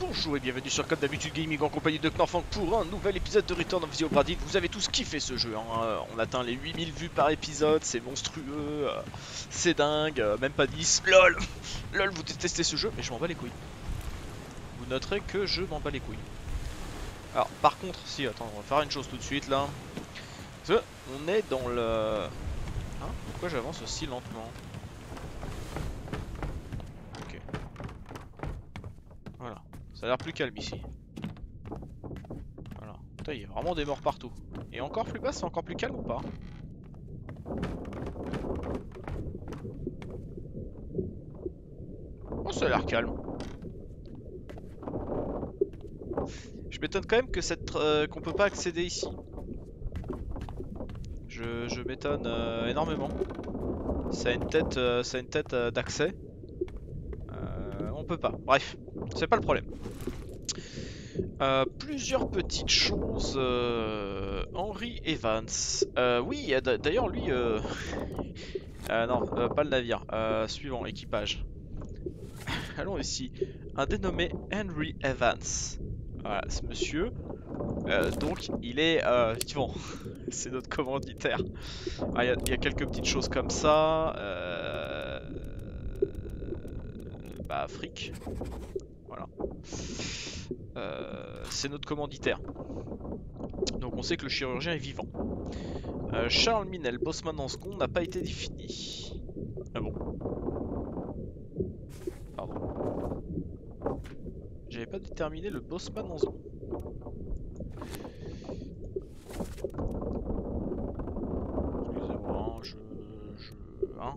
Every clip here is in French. Bonjour et bienvenue sur Comme d'habitude Gaming en compagnie de Knorfang pour un nouvel épisode de Return of the Obra Dinn. Vous avez tous kiffé ce jeu, hein. On atteint les 8000 vues par épisode, c'est monstrueux, c'est dingue, même pas 10, lol. Lol, vous détestez ce jeu, mais je m'en bats les couilles. Vous noterez que je m'en bats les couilles. Alors par contre, si, attends, on va faire une chose tout de suite là. On est dans le... Hein, pourquoi j'avance aussi lentement? Ok. Voilà. Ça a l'air plus calme ici. Voilà. Putain, il y a vraiment des morts partout. Et encore plus bas, c'est encore plus calme ou pas? Oh, ça a l'air calme. Je m'étonne quand même que cette... qu'on peut pas accéder ici. Je m'étonne énormément. Ça a une tête d'accès. On peut pas. Bref, c'est pas le problème. Plusieurs petites choses. Henry Evans. Oui, d'ailleurs lui. Non, pas le navire. Suivant, équipage. Allons ici. Un dénommé Henry Evans. Voilà, ce monsieur. Donc il est vivant. C'est notre commanditaire. Ah, y a quelques petites choses comme ça. Bah, fric. Voilà. C'est notre commanditaire. Donc on sait que le chirurgien est vivant. Charles Minel, bossman en second, n'a pas été défini. Ah bon. Pardon. J'avais pas déterminé le bossman en second. Excusez-moi, hein, Hein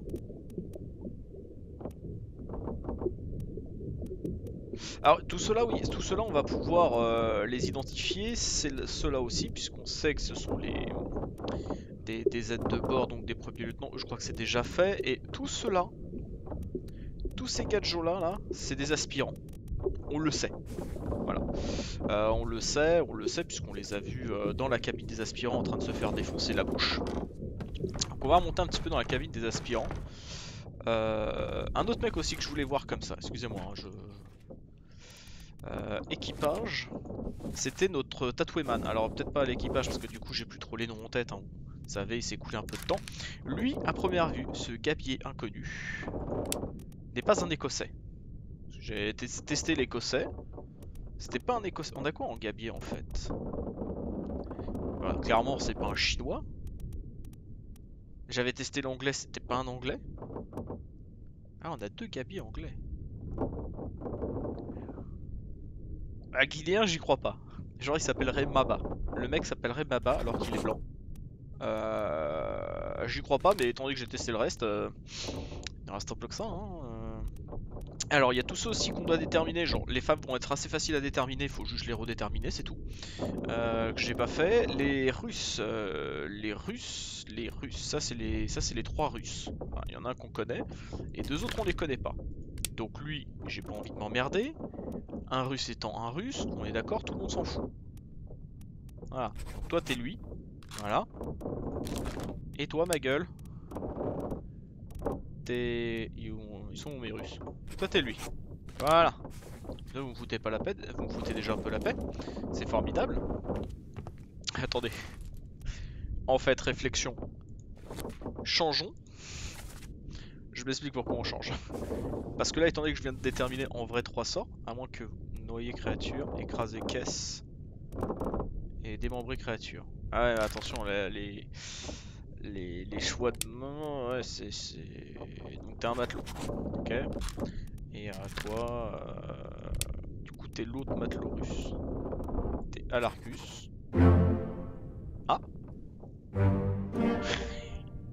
alors tout cela, oui, tout cela on va pouvoir les identifier, c'est cela aussi, puisqu'on sait que ce sont les des aides de bord, donc des premiers lieutenants, je crois que c'est déjà fait, et tout cela, tous ces gadgets là, c'est des aspirants. On le sait, voilà, on le sait puisqu'on les a vus dans la cabine des aspirants en train de se faire défoncer la bouche. Donc on va remonter un petit peu dans la cabine des aspirants. Un autre mec aussi que je voulais voir comme ça, excusez-moi, hein, équipage, c'était notre tatouéman. Alors peut-être pas l'équipage parce que du coup j'ai plus trop les noms en tête, hein. Vous savez, il s'est coulé un peu de temps. Lui, à première vue, ce gabier inconnu n'est pas un écossais. J'ai testé l'écossais. C'était pas un écossais. On a quoi en gabier en fait? Voilà, clairement c'est pas un chinois. J'avais testé l'anglais, c'était pas un anglais. Ah, on a deux gabiers anglais. À guinéen j'y crois pas. Genre il s'appellerait Maba. Le mec s'appellerait Maba alors qu'il est blanc. J'y crois pas, mais étant donné que j'ai testé le reste, il reste un peu que ça, hein. Alors il y a tout ça aussi qu'on doit déterminer, genre les femmes vont être assez faciles à déterminer, il faut juste les redéterminer, c'est tout. Que j'ai pas fait. Les Russes, ça c'est les trois Russes. Enfin, il y en a un qu'on connaît, et deux autres on les connaît pas. Donc lui, j'ai pas envie de m'emmerder. Un Russe étant un Russe, on est d'accord, tout le monde s'en fout. Voilà, toi t'es lui, voilà. Et toi ma gueule. T'es... Ils sont mes Russes. Toi t'es lui. Voilà. Là vous me foutez pas la paix. Vous me foutez déjà un peu la paix. C'est formidable. Attendez. En fait, réflexion. Changeons. Je m'explique pourquoi on change. Parce que là, étant donné que je viens de déterminer en vrai 3 sorts, à moins que vous noyez créature, écraser caisse et démembrer créature. Ah ouais, attention, les choix de main, ouais, c'est... Donc t'es un matelot, ok. Et toi, du coup t'es l'autre matelot russe. T'es Alarcus. Ah.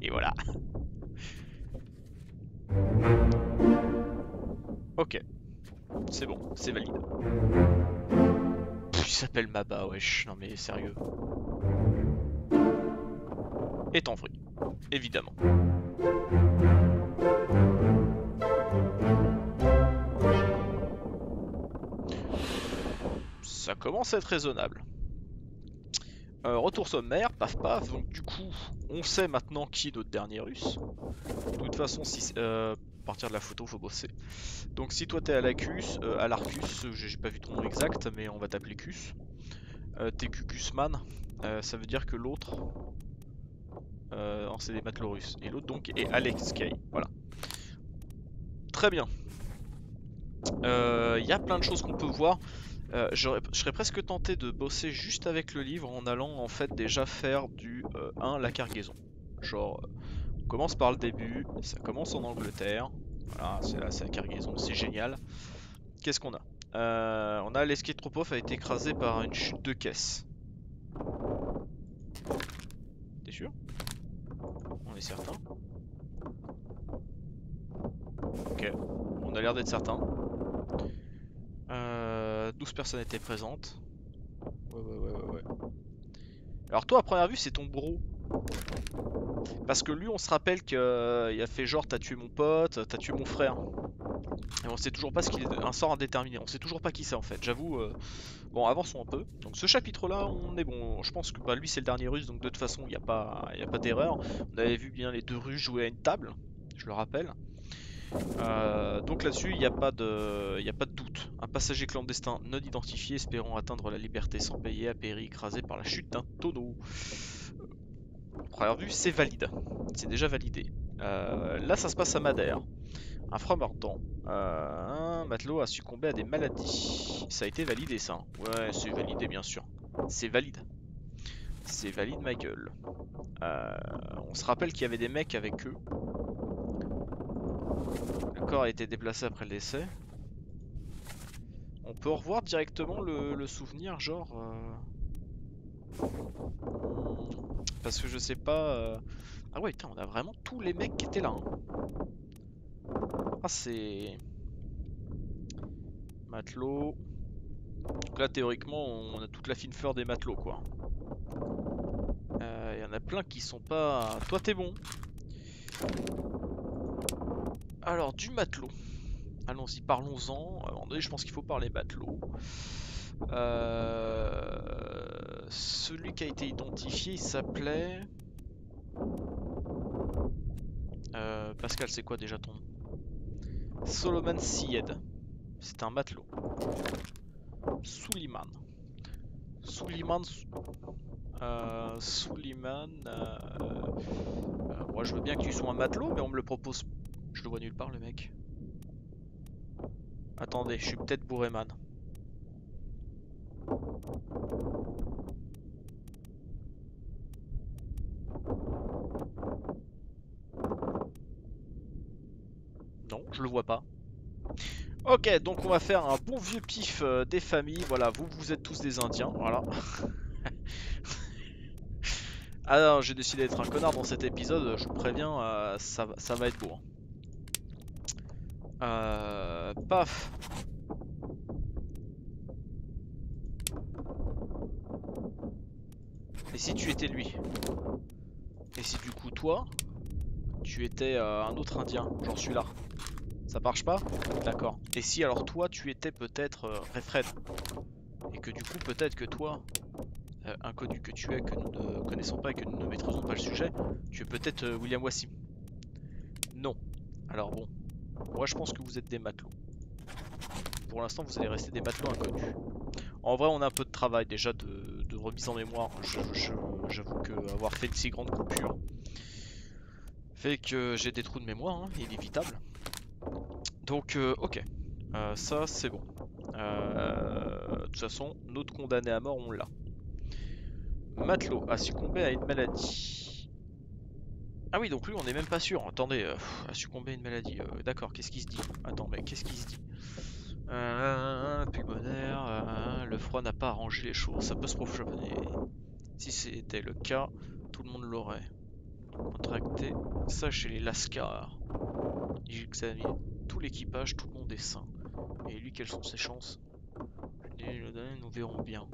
Et voilà. Ok. C'est bon, c'est valide. Pff, il s'appelle Maba, wesh, non mais sérieux. Est en vrai, évidemment. Ça commence à être raisonnable. Retour sommaire, paf paf, donc du coup, on sait maintenant qui est notre dernier russe. De toute façon, si partir de la photo, faut bosser. Donc si toi t'es à l'Acus, Alarcus, j'ai pas vu ton nom exact, mais on va t'appeler Cus. T'es Cucusman, ça veut dire que l'autre, c'est des matelots russes. Et l'autre donc est Alex Kay, voilà. Très bien. Il y a plein de choses qu'on peut voir. Je serais presque tenté de bosser juste avec le livre en allant en fait déjà faire du 1, la cargaison. Genre, on commence par le début, ça commence en Angleterre. Voilà, c'est la cargaison, c'est génial. Qu'est-ce qu'on a? On a l'esquier de Tropov a été écrasé par une chute de caisse. T'es sûr? On est certain? Ok, on a l'air d'être certain. 12 personnes étaient présentes. Ouais. Alors toi à première vue c'est ton bro. Parce que lui on se rappelle qu'il a fait genre t'as tué mon pote, t'as tué mon frère. Et on sait toujours pas ce qu'il est, un sort indéterminé. On sait toujours pas qui c'est en fait, j'avoue. Bon, avançons un peu. Donc ce chapitre là on est bon. Je pense que bah, lui c'est le dernier russe donc de toute façon il n'y a pas, d'erreur. On avait vu bien les deux russes jouer à une table, je le rappelle. Donc là-dessus, il n'y a pas de doute. Un passager clandestin non identifié, espérant atteindre la liberté sans payer, a péri écrasé par la chute d'un tonneau. À première vue, c'est valide. C'est déjà validé. Là, ça se passe à Madère. Un franc mordant. Un matelot a succombé à des maladies. Ça a été validé, ça. Ouais, c'est validé, bien sûr. C'est valide. C'est valide, ma gueule. On se rappelle qu'il y avait des mecs avec eux. Le corps a été déplacé après le décès. On peut revoir directement le souvenir, genre... Parce que je sais pas... Ah ouais, putain, on a vraiment tous les mecs qui étaient là. Hein. Ah, c'est... Matelot... Donc là, théoriquement, on a toute la fine fleur des matelots, quoi. Il y en a plein qui sont pas... Toi, t'es bon. Alors du matelot, allons-y, parlons-en. À un moment donné, je pense qu'il faut parler matelot. Celui qui a été identifié, il s'appelait... Pascal, c'est quoi déjà ton nom? Solomon Syed, c'est un matelot. Suleiman. Moi je veux bien que tu sois un matelot, mais on me le propose pas. Je le vois nulle part le mec. Attendez, je suis peut-être bourré man. Non, je le vois pas. Ok, donc on va faire un bon vieux pif des familles. Voilà, vous êtes tous des Indiens, voilà. Alors j'ai décidé d'être un connard dans cet épisode, je vous préviens, ça va être beau. Hein. Paf. Et si tu étais lui? Et si du coup toi tu étais un autre indien, genre celui-là? Ça marche pas? D'accord. Et si alors toi tu étais peut-être Refred? Et que du coup peut-être que toi, inconnu que tu es, que nous ne connaissons pas et que nous ne maîtrisons pas le sujet, tu es peut-être William Wassim? Non. Alors bon, moi je pense que vous êtes des matelots. Pour l'instant vous allez rester des matelots inconnus. En vrai on a un peu de travail déjà de remise en mémoire. J'avoue que avoir fait de si grandes coupures fait que j'ai des trous de mémoire, hein, inévitable. Donc ok, ça c'est bon. De toute façon notre condamné à mort on l'a. Matelot a succombé à une maladie. Ah oui, donc lui on n'est même pas sûr, attendez, a succombé à une maladie, d'accord, qu'est-ce qu'il se dit? Attends, mais qu'est-ce qu'il se dit? Pulmonaire, le froid n'a pas arrangé les choses, ça peut se profaner. Si c'était le cas, tout le monde l'aurait. Contracté, ça chez les Lascars. J'examine tout l'équipage, tout le monde est sain. Et lui, quelles sont ses chances? Nous verrons bien.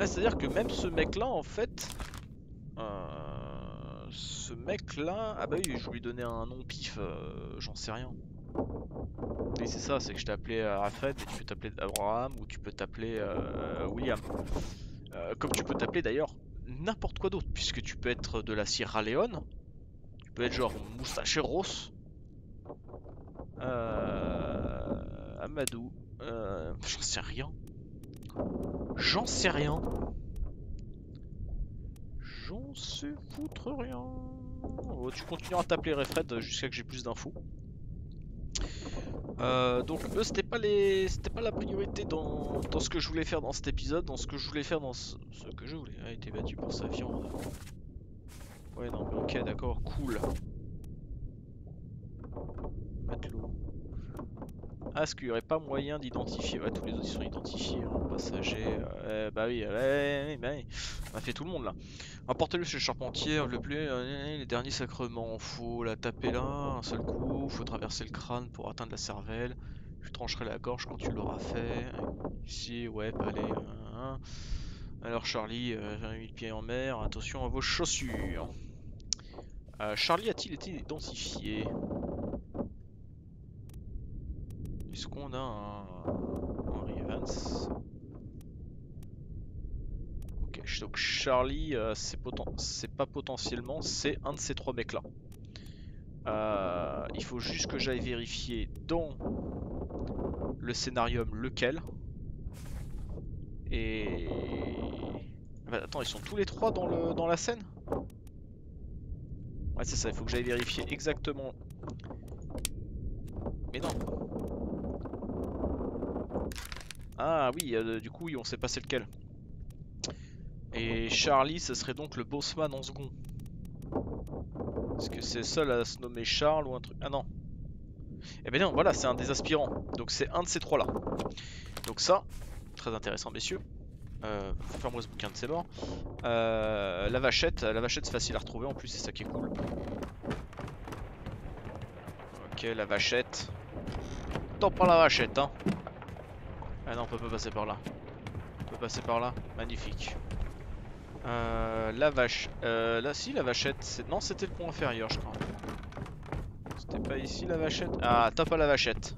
Ah, c'est-à-dire que même ce mec-là, en fait... ce mec là, ah bah oui, je lui donnais un nom pif, j'en sais rien. Et c'est ça, c'est que je t'ai appelé Raphaël, mais tu peux t'appeler Abraham ou tu peux t'appeler William. Comme tu peux t'appeler d'ailleurs n'importe quoi d'autre, puisque tu peux être de la Sierra Leone, tu peux être genre Moustacheros, Amadou. J'en sais rien. J'en sais rien. J'en sais foutre rien. Oh, tu continueras à t'appeler Refred jusqu'à que j'ai plus d'infos. Donc eux c'était pas la priorité dans ce que je voulais faire dans cet épisode, dans ce que je voulais faire dans ce que je voulais. Ah, il était battu pour sa viande. Ouais non mais ok d'accord, cool. Matelot. Ah, est-ce qu'il n'y aurait pas moyen d'identifier? Ouais, tous les autres sont identifiés, hein, passagers, bah oui, bah oui. On a fait tout le monde là. Apportez-le chez le charpentier, le blé, les derniers sacrements, faut la taper là, un seul coup, faut traverser le crâne pour atteindre la cervelle, je trancherai la gorge quand tu l'auras fait, ici, ouais, allez, alors Charlie, j'ai mis le pied en mer, attention à vos chaussures. Charlie a-t-il été identifié? Est-ce qu'on a un Henry Evans? Ok, donc Charlie, c'est pas potentiellement, c'est un de ces trois mecs là. Il faut juste que j'aille vérifier dans le scénarium lequel. Et... Bah, attends, ils sont tous les trois dans la scène? Ouais c'est ça, il faut que j'aille vérifier exactement. Mais non. Ah oui, du coup, on sait pas c'est lequel. Et Charlie, ce serait donc le bossman en second. Est-ce que c'est le seul à se nommer Charles ou un truc? Ah non. Eh ben non, voilà, c'est un des aspirants. Donc c'est un de ces trois-là. Donc ça, très intéressant, messieurs. Ferme-moi ce bouquin de ces morts. La vachette c'est facile à retrouver en plus, c'est ça qui est cool. Ok, la vachette. Tant pas la vachette, hein. Ah non, on peut pas passer par là. On peut passer par là. Magnifique. La vache. Là, si, la vachette. Non, c'était le pont inférieur, je crois. C'était pas ici la vachette. Ah, tape à la vachette.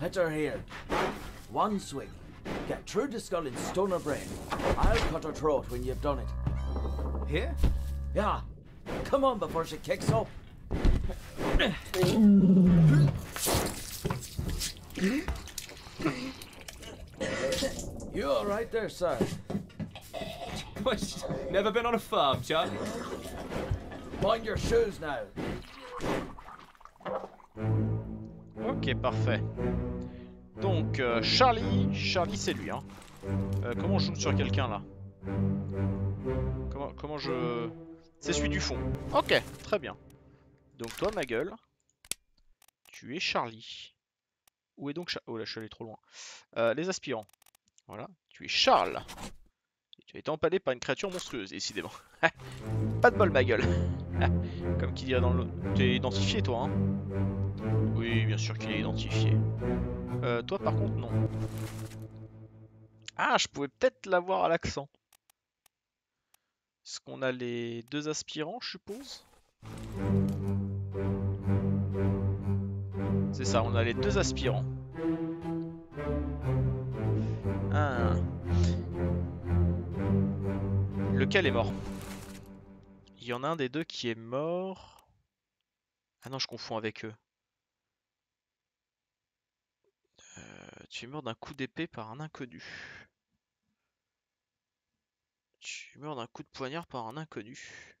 Hitter here. One swing. Get through the skull and stone her brain. I'll cut her throat when you've done it. Here? Yeah. Come on before she kicks up. You all right there, sir? What? Never been on a farm, Charlie. Mind your shoes now. Okay, parfait. Donc Charlie c'est lui hein. Comment je joue sur quelqu'un là? Comment je... C'est celui du fond. Ok, très bien. Donc toi ma gueule, tu es Charlie. Où est donc Charlie? Oh là je suis allé trop loin. Les aspirants. Voilà, tu es Charles. Et tu as été empalé par une créature monstrueuse, décidément. Pas de bol ma gueule. Comme qui dirait dans le... T'es identifié toi hein? Oui bien sûr qu'il est identifié. Toi par contre non. Ah je pouvais peut-être l'avoir à l'accent. Est-ce qu'on a les deux aspirants je suppose? C'est ça, on a les deux aspirants. Ah. Lequel est mort? Il y en a un des deux qui est mort. Ah non je confonds avec eux. Tu es mort d'un coup d'épée par un inconnu. Tu es mort d'un coup de poignard par un inconnu.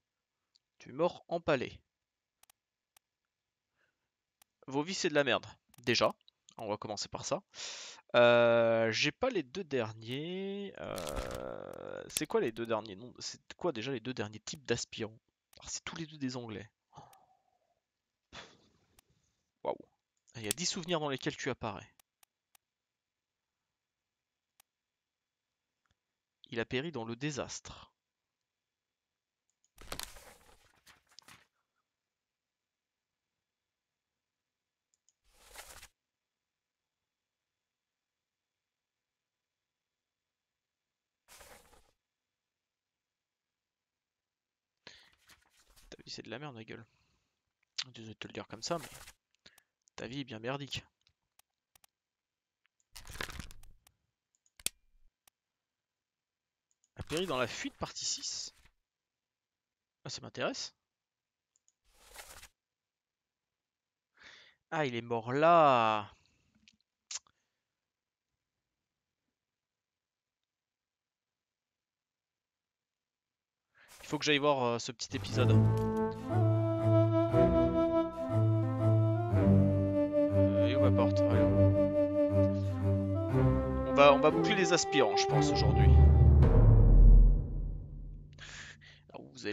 Tu es mort empalé. Vos vies c'est de la merde. Déjà, on va commencer par ça. J'ai pas les deux derniers. C'est quoi les deux derniers noms? C'est quoi déjà les deux derniers types d'aspirants? C'est tous les deux des anglais. Waouh. Il y a 10 souvenirs dans lesquels tu apparais. Il a péri dans le désastre. T'as vu, c'est de la merde, ma gueule. Désolé de te le dire comme ça, mais Ta vie est bien merdique. Atterri dans la fuite partie 6. Ah, ça m'intéresse. Ah, il est mort là. Il faut que j'aille voir ce petit épisode. Et on va porter. On va boucler les aspirants, je pense, aujourd'hui. Vous avez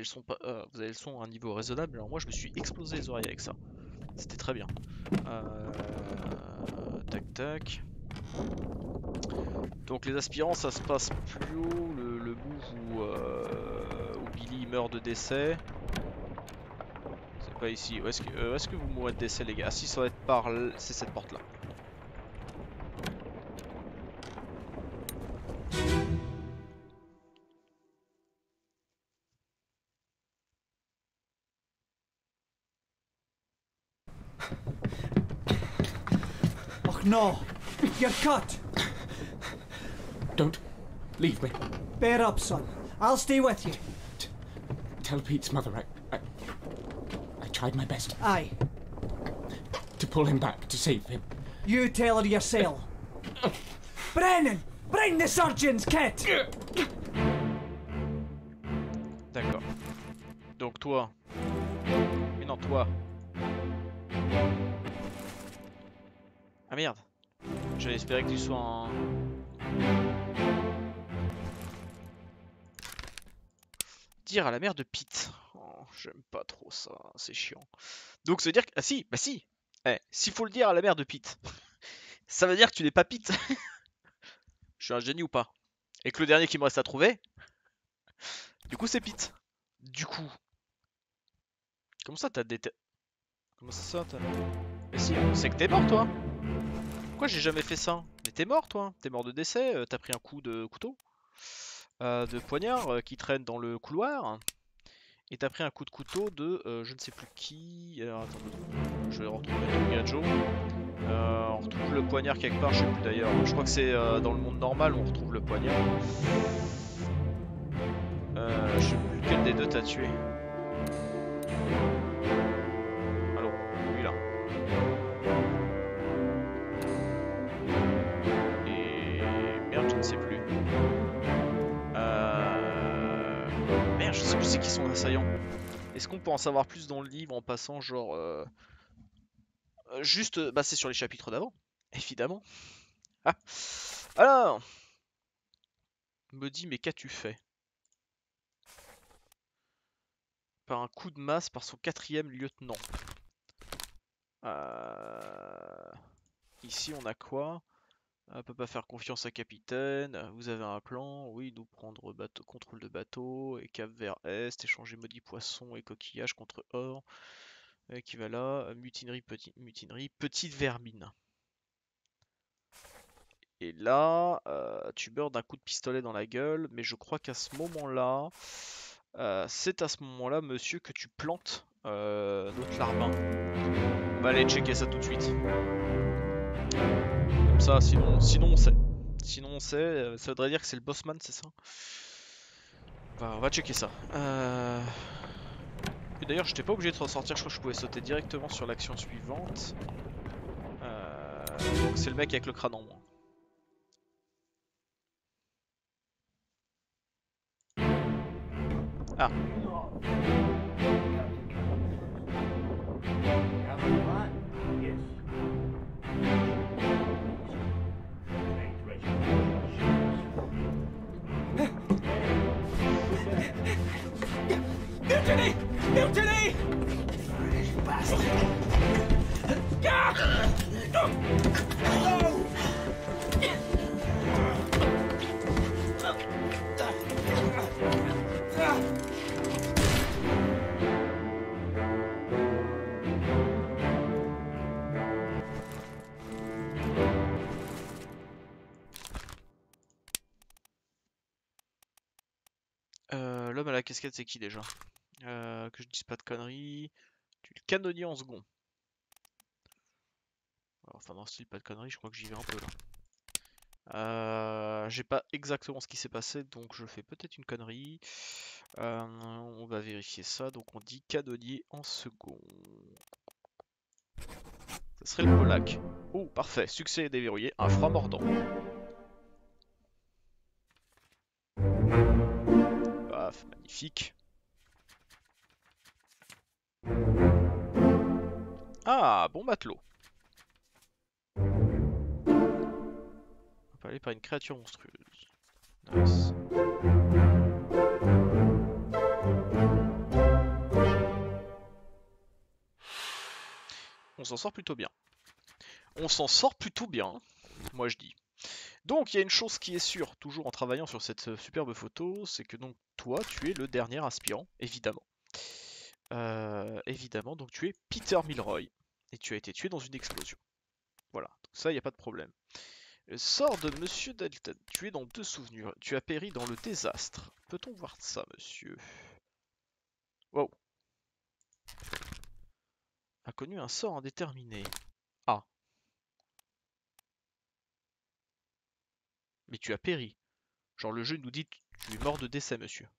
le son, à un niveau raisonnable. Alors moi, je me suis explosé les oreilles avec ça. C'était très bien. Tac, tac. Donc les aspirants, ça se passe plus haut. Le move où Billy meurt de décès. C'est pas ici. Est-ce que vous mourrez de décès, les gars? Ah si, ça va être par... C'est cette porte-là. No, you're cut. Don't leave me. Bear up, son. I'll stay with you. Tell Pete's mother I tried my best. Aye. To pull him back, to save him. You tell her yourself. Brennan, bring the surgeon's kit. D'accord. Donc toi. Mais non, toi. Ah merde, j'avais espéré que tu sois un... Dire à la mère de Pete. Oh, j'aime pas trop ça, c'est chiant. Donc ça veut dire que... Ah si, bah si. Eh, s'il faut le dire à la mère de Pete, ça veut dire que tu n'es pas Pete. Je suis un génie ou pas? Et que le dernier qui me reste à trouver, du coup c'est Pete. Du coup... Comment ça t'as déter... Comment ça t'as... Mais si, c'est que t'es mort toi. Pourquoi j'ai jamais fait ça? Mais t'es mort toi, t'es mort de décès, t'as pris un coup de couteau, de poignard qui traîne dans le couloir, et t'as pris un coup de couteau de je ne sais plus qui. Alors attends, je vais retrouver le gadget. On retrouve le poignard quelque part, je sais plus d'ailleurs, je crois que c'est dans le monde normal on retrouve le poignard. Je sais plus quel des deux t'as tué. Alors, lui là. Merde, je sais plus c'est qui sont assaillants. Est-ce qu'on peut en savoir plus dans le livre en passant genre juste bah c'est sur les chapitres d'avant, évidemment. Ah. Alors me dit mais qu'as-tu fait? Par un coup de masse par son 4e lieutenant. Ici on a quoi? On peut pas faire confiance à capitaine, vous avez un plan, oui, nous prendre bateau, contrôle de bateau, et cap vers est, échanger maudits poissons et coquillages contre or, qui va là, mutinerie, petite vermine. Et là, tu meurs d'un coup de pistolet dans la gueule, mais je crois qu'à ce moment-là, c'est à ce moment-là, monsieur, que tu plantes notre larbin. On va aller checker ça tout de suite. Ça, sinon on sait. Sinon on sait, ça voudrait dire que c'est le bossman, c'est ça? Enfin, on va checker ça. Et d'ailleurs, j'étais pas obligé de ressortir, je crois que je pouvais sauter directement sur l'action suivante. Donc c'est le mec avec le crâne en moins. Ah. Mutiny! British bastard! No! L'homme à la casquette, c'est qui déjà? Que je dise pas de conneries. Tu es le canonnier en second. Enfin non, style, pas de conneries, je crois que j'y vais un peu là. J'ai pas exactement ce qui s'est passé, donc je fais peut-être une connerie. On va vérifier ça, donc on dit canonnier en second. Ça serait le Polac. Oh, parfait, succès déverrouillé, un froid mordant. Paf, magnifique. Ah, bon matelot. On peut aller par une créature monstrueuse. Nice. On s'en sort plutôt bien. On s'en sort plutôt bien, moi je dis. Donc il y a une chose qui est sûre, toujours en travaillant sur cette superbe photo, c'est que donc toi tu es le dernier aspirant, évidemment. Évidemment, donc tu es Peter Milroy, et tu as été tué dans une explosion. Voilà, donc ça il n'y a pas de problème. Le sort de Monsieur Dalton, tu es dans deux souvenirs, tu as péri dans le désastre. Peut-on voir ça, monsieur? Wow. Inconnu, un sort indéterminé. Ah. Mais tu as péri. Genre le jeu nous dit tu es mort de décès, monsieur.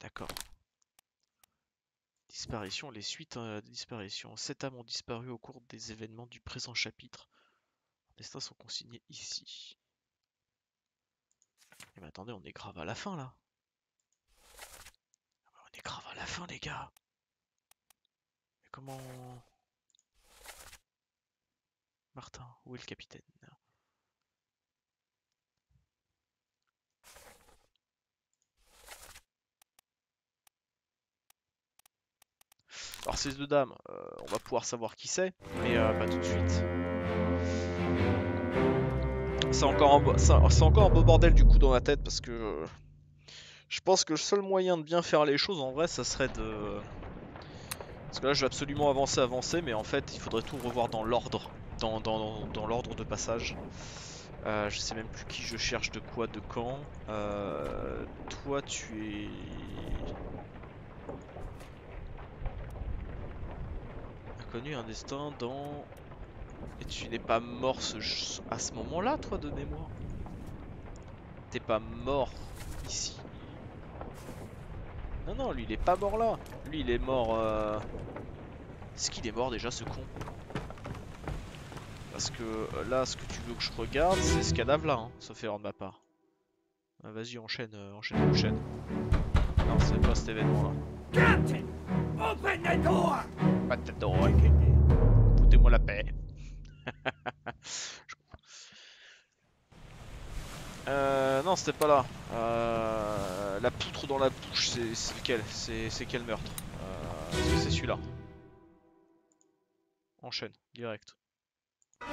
D'accord. Disparition, les suites de disparition. 7 âmes ont disparu au cours des événements du présent chapitre. Leurs destins sont consignés ici. Mais attendez, on est grave à la fin là. On est grave à la fin, les gars. Mais comment... Martin, où est le capitaine ? Alors ces deux dames, on va pouvoir savoir qui c'est, mais pas tout de suite. C'est encore un beau bordel du coup dans ma tête, parce que je pense que le seul moyen de bien faire les choses en vrai, ça serait de... Parce que là je vais absolument avancer, mais en fait il faudrait tout revoir dans l'ordre, dans l'ordre de passage. Je sais même plus qui je cherche, de quoi, de quand. Toi tu es... Connu un destin dans... Et tu n'es pas mort à ce moment-là, toi, de mémoire. T'es pas mort ici. Non, non, lui, il est pas mort là. Lui, il est mort... Est-ce qu'il est mort déjà, ce con? Parce que là, ce que tu veux que je regarde, c'est ce cadavre-là, hein, sauf erreur de ma part. Ah, vas-y, enchaîne. Non, c'est pas cet événement-là. Open the door! Foutez-moi la paix. Non, c'était pas là. La poutre dans la bouche, c'est lequel? C'est quel meurtre? C'est celui-là. Enchaîne, direct. Bon,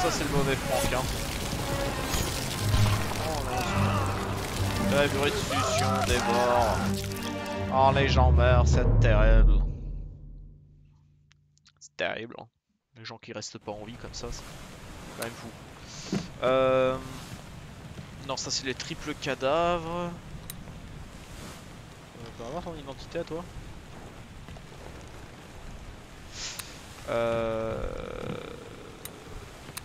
ça, c'est le mauvais Franck, hein. La résurrection des morts. Oh, les gens meurent, c'est terrible. C'est terrible, hein. Les gens qui restent pas en vie comme ça, c'est quand même fou. Non, ça c'est les triples cadavres. On peut avoir ton identité à toi.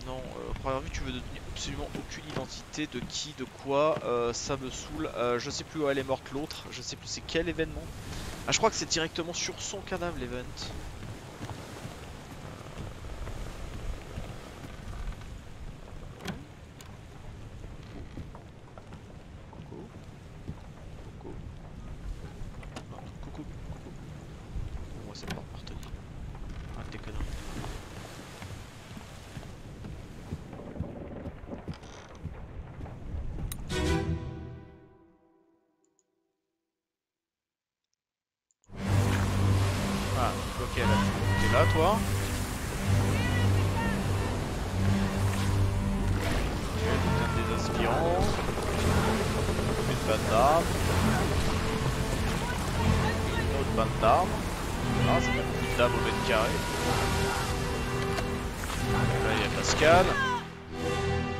Non, à première vue, tu veux devenir... absolument aucune identité de qui, de quoi, ça me saoule. Je sais plus où elle est morte l'autre, je sais plus c'est quel événement. Ah, je crois que c'est directement sur son cadavre l'event. Pascal,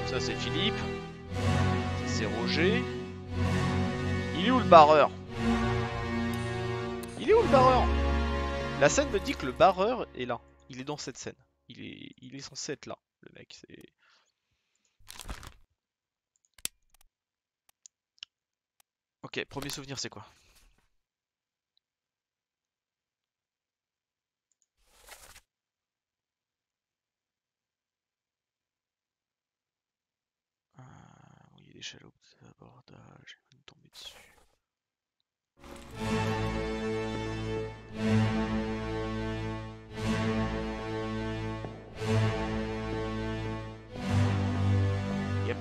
ça c'est Philippe, ça c'est Roger. Il est où le barreur? Il Il est où le barreur? La scène me dit que le barreur est là. Il est dans cette scène. Il est censé être là, le mec. Ok, premier souvenir, c'est quoi? Il y a des chaloupes d'abordage, je vais me tomber dessus.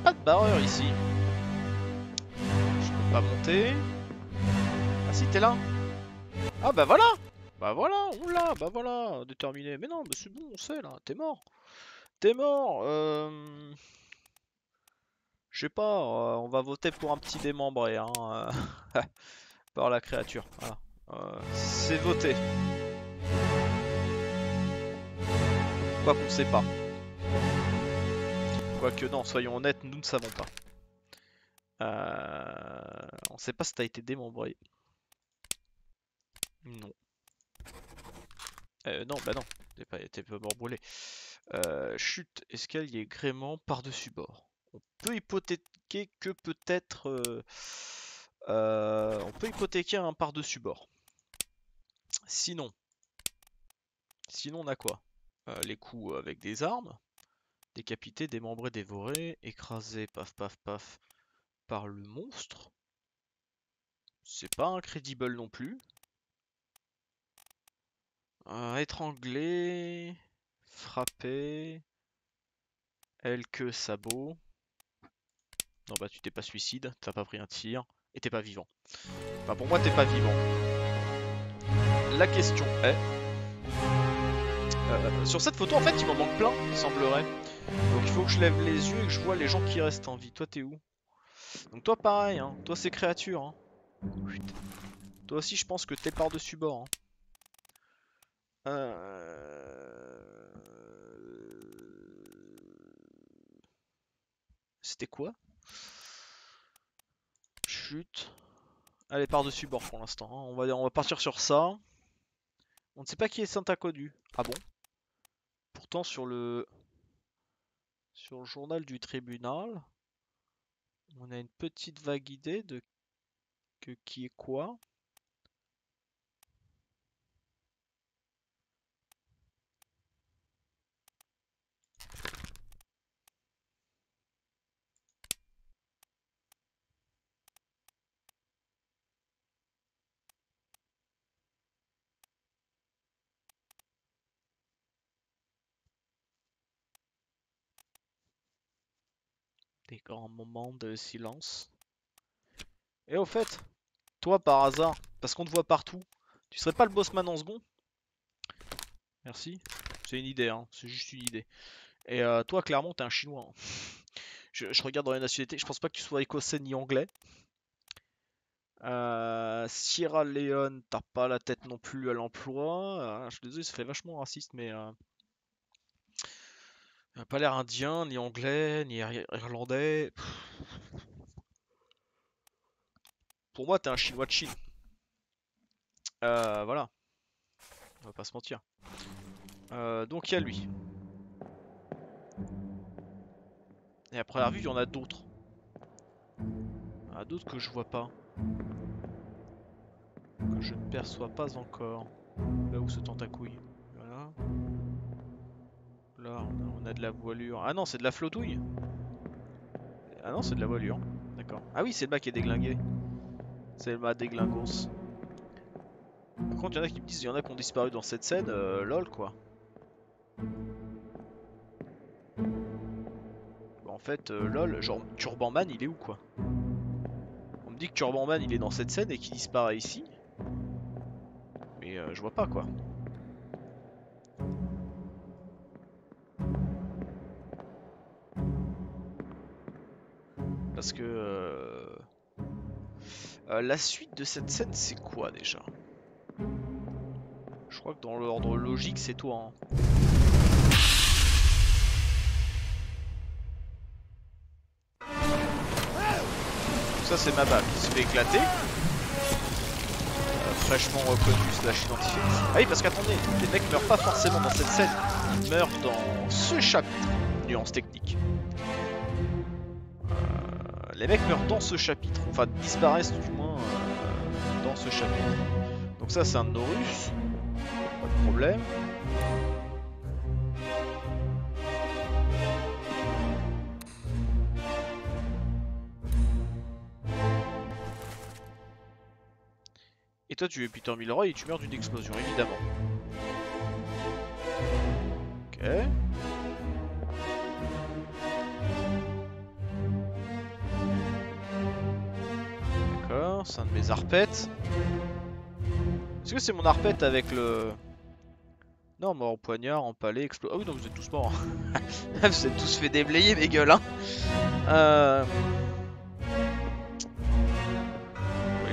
Pas de barreur ici. Je peux pas monter. Ah si, t'es là. Ah bah voilà. Bah voilà, oula, bah voilà. Déterminé, mais non, mais c'est bon, on sait là. T'es mort. T'es mort. Je sais pas, on va voter pour un petit démembré hein, par la créature, voilà. C'est voté. Quoi qu'on sait pas. Quoique non, soyons honnêtes, nous ne savons pas. On ne sait pas si t'as été démembré. Non. Non, bah non, t'es pas mort brûlé. Chute, escalier, gréement, par-dessus bord. On peut hypothéquer que peut-être... on peut hypothéquer un par-dessus bord. Sinon... Sinon on a quoi? Les coups avec des armes. Décapité, démembré, dévoré, écrasé, paf paf paf, par le monstre. C'est pas incrédible non plus. Étranglé, frappé, elle que sabot. Non bah tu t'es pas suicide, t'as pas pris un tir, et t'es pas vivant. Enfin pour moi t'es pas vivant. La question est... sur cette photo en fait il m'en manque plein, il semblerait. Donc il faut que je lève les yeux et que je vois les gens qui restent en vie. Toi t'es où? Donc toi pareil hein. Toi c'est créature hein. Toi aussi je pense que t'es par-dessus bord hein. C'était quoi? Chute. Allez par-dessus bord pour l'instant hein. On va partir sur ça. On ne sait pas qui est Santa Codu. Ah bon? Pourtant sur le journal du tribunal, on a une petite vague idée de que qui est quoi. Des grands moments de silence. Et au fait, toi par hasard, parce qu'on te voit partout, tu serais pas le bossman en second? Merci. C'est une idée, hein. C'est juste une idée. Et toi, clairement, t'es un chinois. Hein. Je regarde dans les nationalités, je pense pas que tu sois écossais ni anglais. Sierra Leone, t'as pas la tête non plus à l'emploi. Je suis désolé, ça fait vachement raciste, mais... Pas l'air indien, ni anglais, ni irlandais. Pour moi, t'es un chinois de Chine. Voilà. On va pas se mentir. Donc il y a lui. Et après la vue, il y en a d'autres. Il y en a d'autres que je vois pas. Que je ne perçois pas encore. Là où se tend à couille. Voilà. Là, on a de la voilure. Ah non, c'est de la flotouille. Ah non, c'est de la voilure. D'accord. Ah oui, c'est le bas qui est déglingué. C'est le bas déglingos. Par contre, il y en a qui me disent qu'il y en a qui ont disparu dans cette scène. Lol, quoi. Bah, en fait, lol, genre Turban Man, il est où, quoi? On me dit que Turban Man, il est dans cette scène et qu'il disparaît ici. Mais je vois pas, quoi. Parce que la suite de cette scène c'est quoi déjà? Je crois que dans l'ordre logique c'est toi hein. Donc ça c'est ma balle qui se fait éclater. fraîchement reconnus / identifiés. Ah oui, parce qu'attendez, les mecs meurent pas forcément dans cette scène, ils meurent dans ce chapitre, nuance technique. Les mecs meurent dans ce chapitre, enfin disparaissent du moins dans ce chapitre. Donc ça c'est un de nos russes, pas de problème. Et toi tu es Peter Milroy et tu meurs d'une explosion, évidemment. Ok. D'accord, c'est un de mes arpètes. Est-ce que c'est mon arpète avec le... Non, mort au poignard, empalé, explosion... Ah oui, donc vous êtes tous morts. Vous êtes tous fait déblayer mes gueules, hein.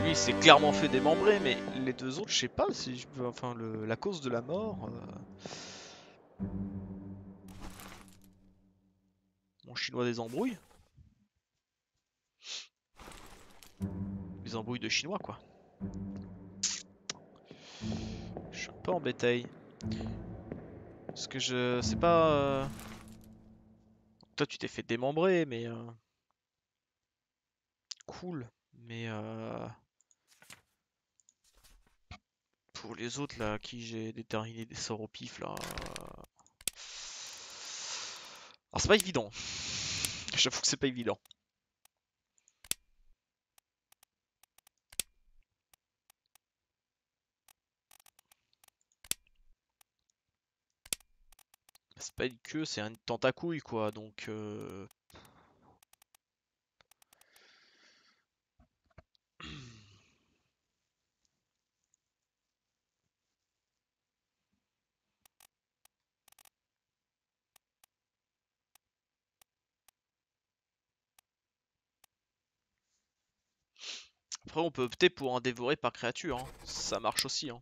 Il s'est clairement fait démembrer, mais les deux autres, je sais pas si je peux. Enfin, la cause de la mort. Mon chinois des embrouilles. Des embrouilles de chinois, quoi. Je suis un peu en bétail. Parce que je sais pas. Toi, tu t'es fait démembrer, mais. Cool, mais. Pour les autres là, qui j'ai déterminé des sorts au pif là. Alors c'est pas évident. J'avoue que c'est pas évident. C'est pas une queue, c'est un tentacouille quoi, donc. Après on peut opter pour un dévoré par créature, hein. Ça marche aussi. Hein.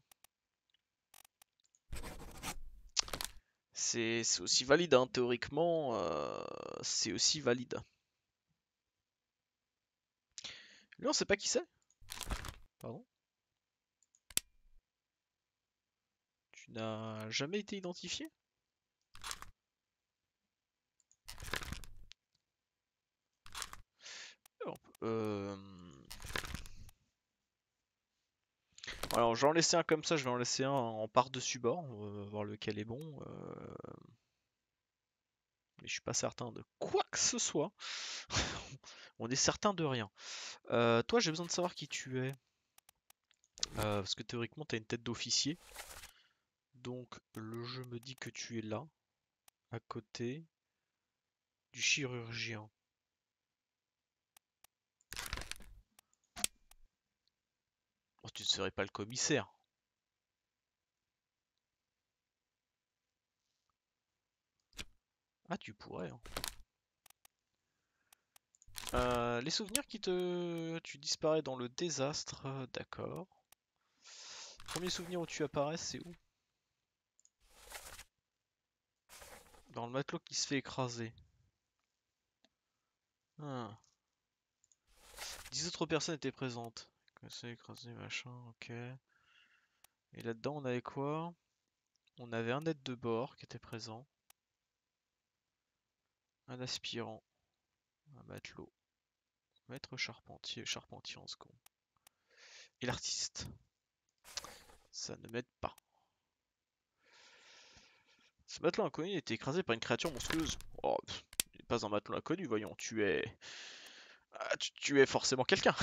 C'est aussi valide, hein. Théoriquement, c'est aussi valide. Lui on sait pas qui c'est. Pardon. Tu n'as jamais été identifié? Alors je vais en laisser un comme ça, je vais en laisser un en par-dessus bord, on va voir lequel est bon. Mais je suis pas certain de quoi que ce soit. On est certain de rien. Toi j'ai besoin de savoir qui tu es. Parce que théoriquement tu as une tête d'officier. Donc le jeu me dit que tu es là, à côté du chirurgien. Oh, tu ne serais pas le commissaire. Ah, tu pourrais. Hein. Les souvenirs qui te... Tu disparais dans le désastre, d'accord. Premier souvenir où tu apparais, c'est où? Dans le matelot qui se fait écraser. Ah. 10 autres personnes étaient présentes. C'est écrasé machin, ok. Et là-dedans on avait quoi? On avait un aide de bord qui était présent. Un aspirant. Un matelot. Maître charpentier, charpentier en second. Et l'artiste. Ça ne m'aide pas. Ce matelot inconnu était écrasé par une créature monstrueuse. Oh, pff, il n'est pas un matelot inconnu, voyons, tu es... Ah, tu es forcément quelqu'un.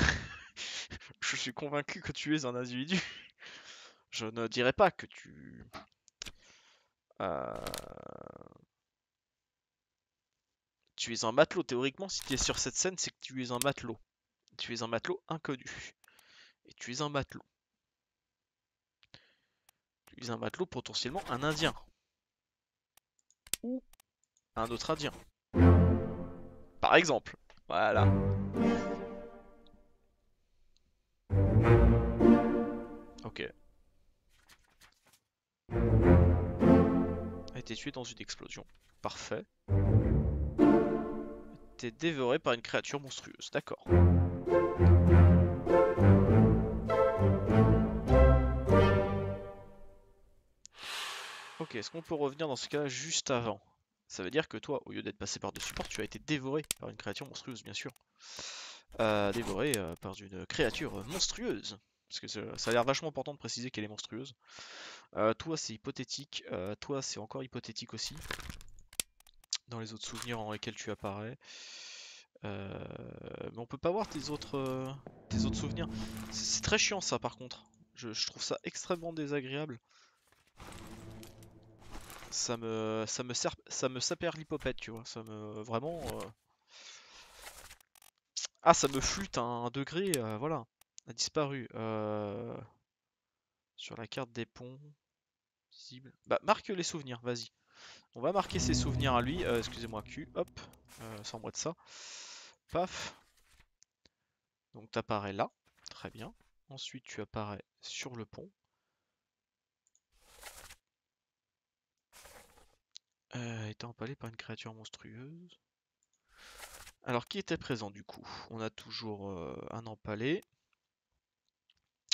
Je suis convaincu que tu es un individu. Je ne dirais pas que tu... Tu es un matelot. Théoriquement, si tu es sur cette scène, c'est que tu es un matelot. Tu es un matelot inconnu. Et tu es un matelot. Tu es un matelot, potentiellement un indien. Ou un autre indien. Par exemple. Voilà. Ok. A été tué dans une explosion. Parfait. A été dévoré par une créature monstrueuse. D'accord. Ok, est-ce qu'on peut revenir dans ce cas juste avant? Ça veut dire que toi, au lieu d'être passé par-dessus porte, tu as été dévoré par une créature monstrueuse, bien sûr. Dévoré par une créature monstrueuse. Parce que ça a l'air vachement important de préciser qu'elle est monstrueuse. Toi, c'est hypothétique. Toi, c'est encore hypothétique aussi. Dans les autres souvenirs dans lesquels tu apparais. Mais on peut pas voir tes autres souvenirs. C'est très chiant ça par contre. Je trouve ça extrêmement désagréable. Ça me sapère l'hypopète, tu vois. Ça me... Vraiment... Ah, ça me flûte à un degré, voilà. A disparu. Sur la carte des ponts... Visible. Bah, marque les souvenirs, vas-y. On va marquer ses souvenirs à lui. Excusez-moi, Q, hop. Sans moi de ça. Paf. Donc, t'apparais là. Très bien. Ensuite, tu apparais sur le pont. Étant empalé par une créature monstrueuse. Alors, qui était présent du coup? On a toujours un empalé.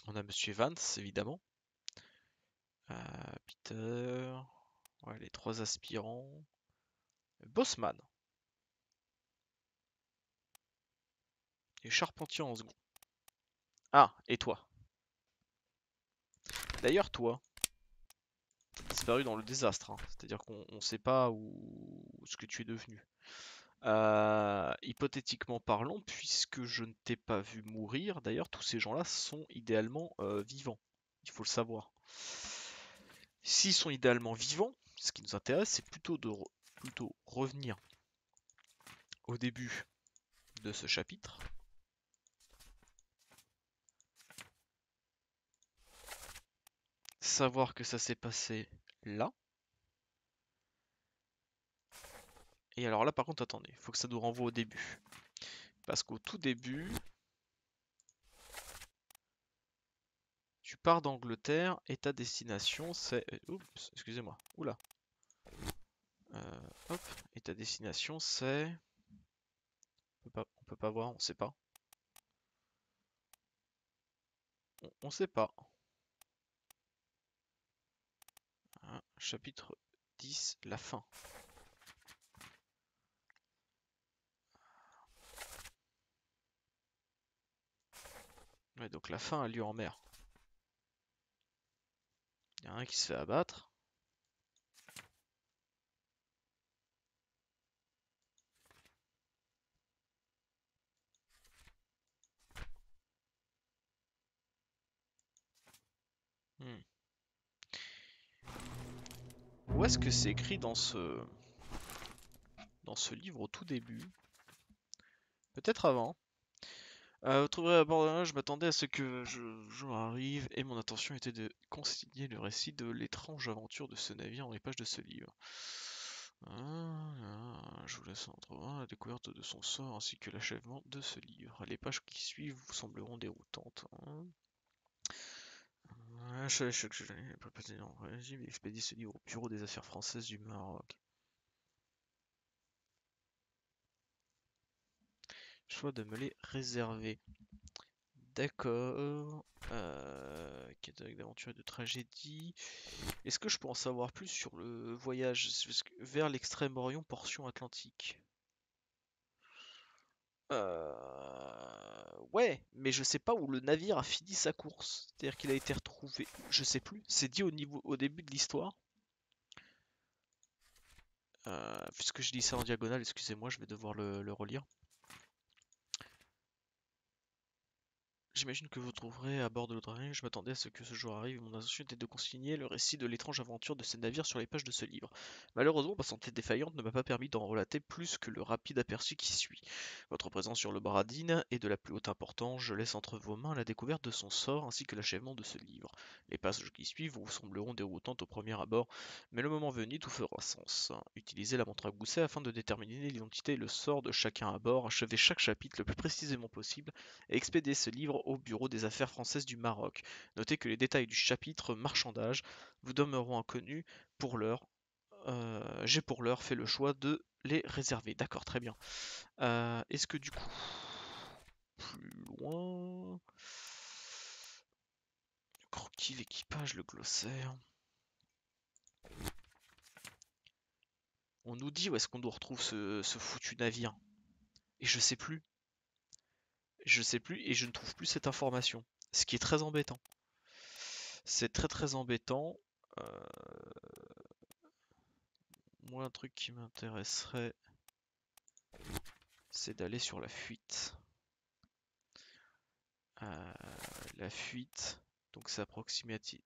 On a Monsieur Evans, évidemment. Peter. Ouais, les trois aspirants. Bossman. Et Charpentier en second. Ah, et toi. D'ailleurs, toi. Disparu dans le désastre, hein. C'est-à-dire qu'on ne sait pas où ce que tu es devenu. Hypothétiquement parlant, puisque je ne t'ai pas vu mourir, d'ailleurs tous ces gens-là sont idéalement vivants, il faut le savoir. S'ils sont idéalement vivants, ce qui nous intéresse c'est plutôt de revenir au début de ce chapitre. Savoir que ça s'est passé là. Et alors là par contre attendez, il faut que ça nous renvoie au début. Parce qu'au tout début, tu pars d'Angleterre et ta destination c'est... Oups, excusez-moi, oula. Hop, et ta destination c'est... On peut pas voir, on sait pas. On sait pas. Chapitre 10, la fin. Ouais, donc la fin a lieu en mer. Il y en a un qui se fait abattre. Où est-ce que c'est écrit dans ce livre au tout début? Peut-être avant. Vous trouverez à bord de là, je m'attendais à ce que je arrive et mon intention était de concilier le récit de l'étrange aventure de ce navire dans les pages de ce livre. Je vous laisse entrevoir la découverte de son sort ainsi que l'achèvement de ce livre. Les pages qui suivent vous sembleront déroutantes. Il expédie ce livre au bureau des affaires françaises du Maroc. Choix de me les réserver. D'accord. Quête d'aventure et de tragédie. Est-ce que je peux en savoir plus sur le voyage vers l'Extrême-Orient, portion atlantique? Ouais, mais je sais pas où le navire a fini sa course. C'est-à-dire qu'il a été retrouvé. Je sais plus. C'est dit au début de l'histoire. Puisque je lis ça en diagonale, excusez-moi, je vais devoir le relire. J'imagine que vous trouverez à bord de l'Obra Dinn. Je m'attendais à ce que ce jour arrive. Mon intention était de consigner le récit de l'étrange aventure de ces navires sur les pages de ce livre. Malheureusement, ma santé défaillante ne m'a pas permis d'en relater plus que le rapide aperçu qui suit. Votre présence sur l'Obra Dinn est de la plus haute importance. Je laisse entre vos mains la découverte de son sort ainsi que l'achèvement de ce livre. Les passages qui suivent vous sembleront déroutantes au premier abord, mais le moment venu, tout fera sens. Utilisez la montre à gousset afin de déterminer l'identité et le sort de chacun à bord. Achevez chaque chapitre le plus précisément possible et expédiez ce livre au bureau des affaires françaises du Maroc. Notez que les détails du chapitre marchandage vous demeureront inconnus pour l'heure. J'ai pour l'heure fait le choix de les réserver. D'accord, très bien. Est-ce que du coup... Plus loin... Le croquis, l'équipage, le glossaire... on nous dit où est-ce qu'on nous retrouve ce foutu navire. Et je sais plus. Je sais plus et je ne trouve plus cette information. Ce qui est très embêtant. C'est très très embêtant. Moi, un truc qui m'intéresserait, c'est d'aller sur la fuite. La fuite, donc c'est à proximité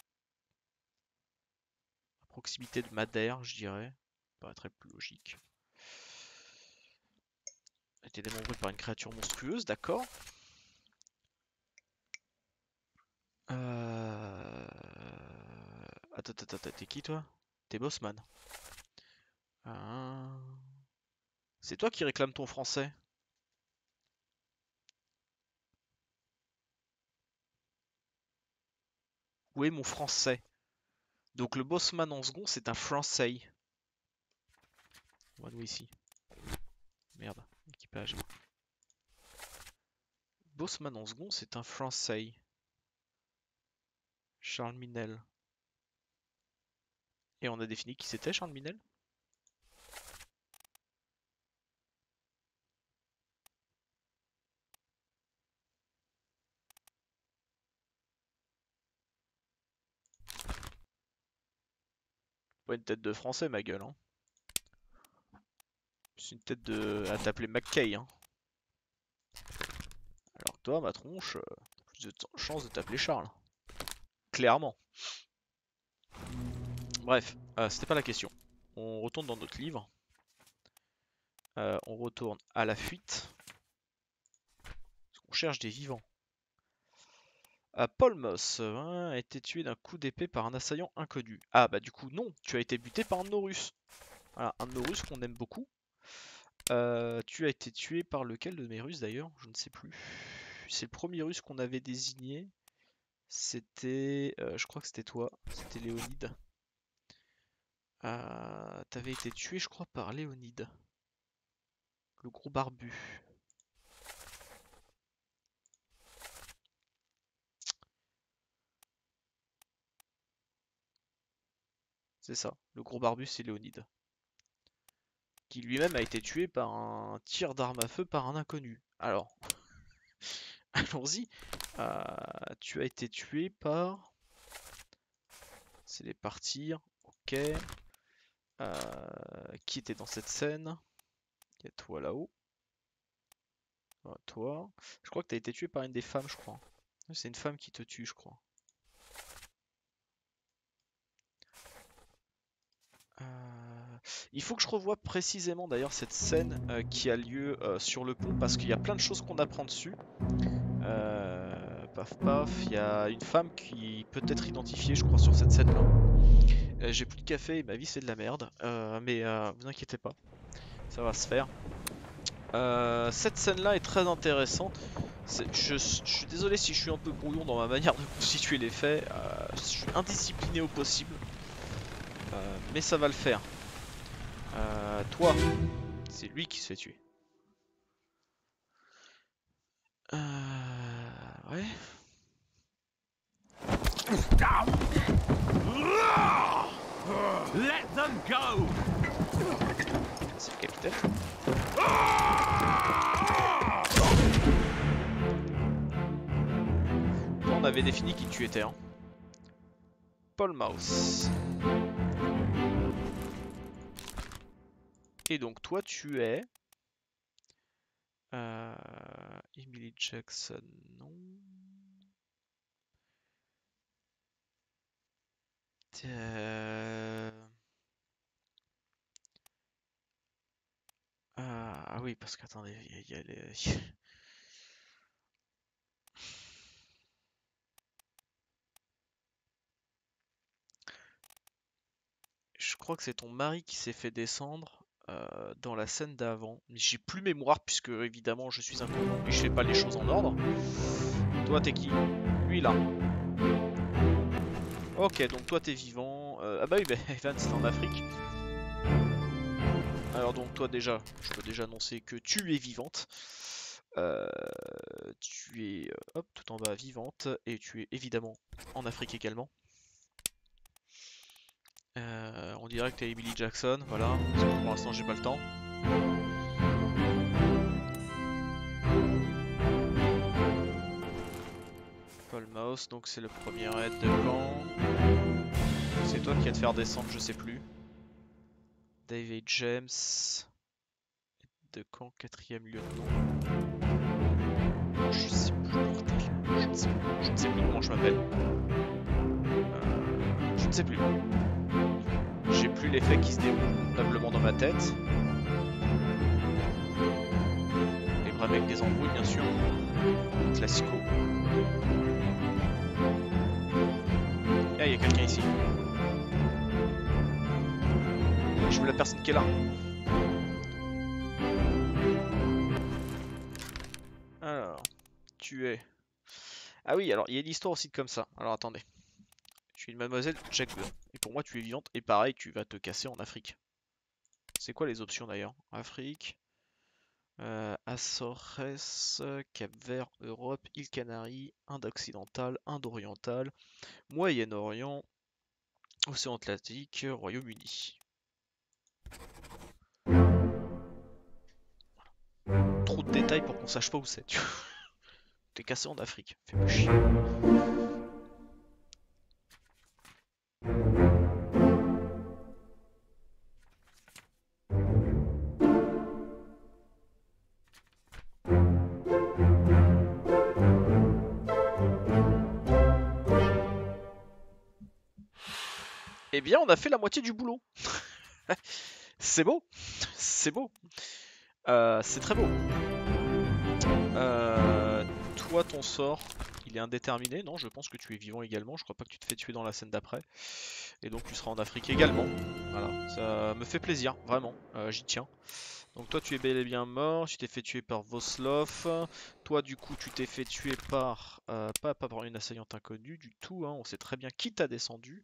de Madère, je dirais. Ça paraîtrait plus logique. Elle a été démembrée par une créature monstrueuse, d'accord. Attends, t'es qui toi? T'es Bossman. C'est toi qui réclame ton français? Où est mon français? Donc le Bossman en second, c'est un français. On va nous ici. Merde, équipage. Bossman en second, c'est un français. Charles Minel. Et on a défini qui c'était Charles Minel? Pas une tête de français ma gueule hein. C'est une tête de... à t'appeler McKay hein. Alors que toi ma tronche, plus de chance de t'appeler Charles. Clairement. Bref, c'était pas la question. On retourne dans notre livre. On retourne à la fuite. Parce qu'on cherche des vivants. Paul Moss a été tué d'un coup d'épée par un assaillant inconnu. Ah bah du coup non, tu as été buté par un de nos Russes. Voilà, un de nos Russes qu'on aime beaucoup. Tu as été tué par lequel de mes Russes d'ailleurs? Je ne sais plus. C'est le premier Russe qu'on avait désigné. C'était... je crois que c'était toi. C'était Léonide. T'avais été tué je crois par Léonide. Le gros barbu. C'est ça, le gros barbu c'est Léonide. Qui lui-même a été tué par un tir d'arme à feu par un inconnu. Alors, allons-y. Tu as été tué par... C'est les partir, ok. Qui était dans cette scène? Il y a toi là-haut. Oh, toi. Je crois que tu as été tué par une des femmes, je crois. C'est une femme qui te tue, je crois. Il faut que je revoie précisément d'ailleurs cette scène qui a lieu sur le pont parce qu'il y a plein de choses qu'on apprend dessus. Paf paf, il y a une femme qui peut être identifiée je crois sur cette scène là. J'ai plus de café et ma vie c'est de la merde, mais vous inquiétez pas, ça va se faire. Cette scène là est très intéressante. Je suis désolé si je suis un peu brouillon dans ma manière de constituer les faits, je suis indiscipliné au possible. Mais ça va le faire. Toi, c'est lui qui se fait tuer. Ouais. Let them go. C'est le capitaine. On avait défini qui tu étais, hein. Paul Moss. Et donc toi tu es Emily Jackson, non. Ah oui parce qu'attendez, il y a les... Je crois que c'est ton mari qui s'est fait descendre. Dans la scène d'avant, j'ai plus mémoire puisque évidemment je suis inconnu et je fais pas les choses en ordre. Toi t'es qui? Lui là. Ok, donc toi t'es vivant. Ah bah oui, bah, Evans c'est en Afrique. Alors donc toi déjà, je peux déjà annoncer que tu es vivante. Tu es hop tout en bas vivante et tu es évidemment en Afrique également. On dirait que t'es Emily Jackson, voilà, parce que pour l'instant j'ai pas le temps. Paul Moss, donc c'est le premier aide de camp. C'est toi qui vas te faire descendre, je sais plus. David James, aide de camp, quatrième lieutenant. Je sais plus, mortel. Je ne sais plus comment je m'appelle. Je ne sais plus. J'ai plus les faits qui se déroulent convenablement dans ma tête. Les vrais mecs des embrouilles, bien sûr. Classico. Ah, il y a quelqu'un ici. Je veux la personne qui est là. Alors, tu es... Ah oui, alors il y a une histoire aussi comme ça. Alors attendez. Je suis une mademoiselle Jack Blue. Et pour moi, tu es vivante. Et pareil, tu vas te casser en Afrique. C'est quoi les options d'ailleurs? Afrique, Açores, Cap-Vert, Europe, îles Canaries, Inde occidentale, Inde orientale, Moyen-Orient, Océan Atlantique, Royaume-Uni. Voilà. Trop de détails pour qu'on sache pas où c'est. T'es cassé en Afrique. Fais-moi chier. Eh bien, on a fait la moitié du boulot. C'est beau, c'est beau. C'est très beau. Toi, ton sort, il est indéterminé. Non, je pense que tu es vivant également. Je crois pas que tu te fais tuer dans la scène d'après. Et donc, tu seras en Afrique également. Voilà, ça me fait plaisir, vraiment. J'y tiens. Donc, toi, tu es bel et bien mort. Tu t'es fait tuer par Voslof. Toi, du coup, tu t'es fait tuer par... pas par une assaillante inconnue du tout. Hein. On sait très bien qui t'a descendu.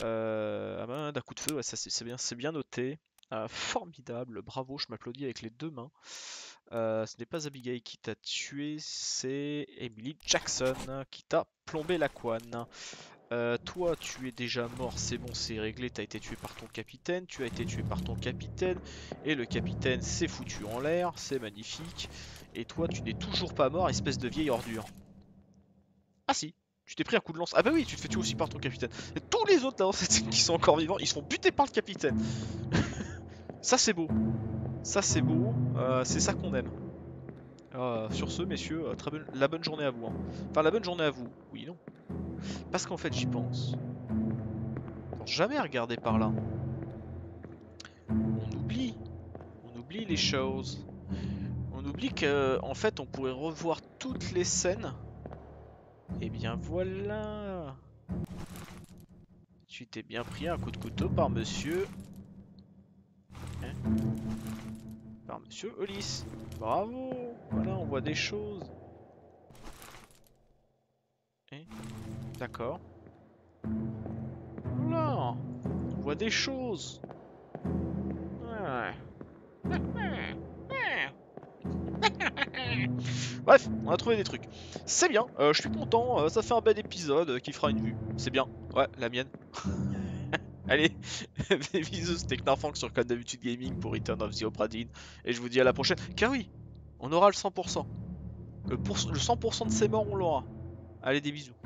Ah ben, d'un coup de feu, ouais, c'est bien noté. Formidable, bravo, je m'applaudis avec les deux mains. Ce n'est pas Abigail qui t'a tué, c'est Emily Jackson qui t'a plombé la couenne. Toi, tu es déjà mort, c'est bon, c'est réglé, t'as été tué par ton capitaine, tu as été tué par ton capitaine, et le capitaine s'est foutu en l'air, c'est magnifique. Et toi, tu n'es toujours pas mort, espèce de vieille ordure. Ah si! Tu t'es pris un coup de lance. Ah bah oui, tu te fais tuer aussi par ton capitaine. Et tous les autres là dans cette scène qui sont encore vivants, ils sont butés par le capitaine. Ça c'est beau. Ça c'est beau. C'est ça qu'on aime. Sur ce, messieurs, très bonne... la bonne journée à vous. Hein. Enfin, la bonne journée à vous. Oui, non. Parce qu'en fait, j'y pense. On n'a jamais regardé par là. On oublie. On oublie les choses. On oublie qu'en fait, on pourrait revoir toutes les scènes. Et bien voilà. Tu t'es bien pris un coup de couteau par monsieur... Hein, par monsieur Ulysse. Bravo. Voilà, on voit des choses. Hein, d'accord. Voilà. On voit des choses. Ah. Bref, on a trouvé des trucs. C'est bien, je suis content, ça fait un bel épisode qui fera une vue. C'est bien, ouais, la mienne. Allez, des bisous, c'était Knorfang sur Comme d'habitude Gaming pour Return of the Obra Dinn. Et je vous dis à la prochaine. Car oui, on aura le 100%. Le 100% de ses morts, on l'aura. Allez, des bisous.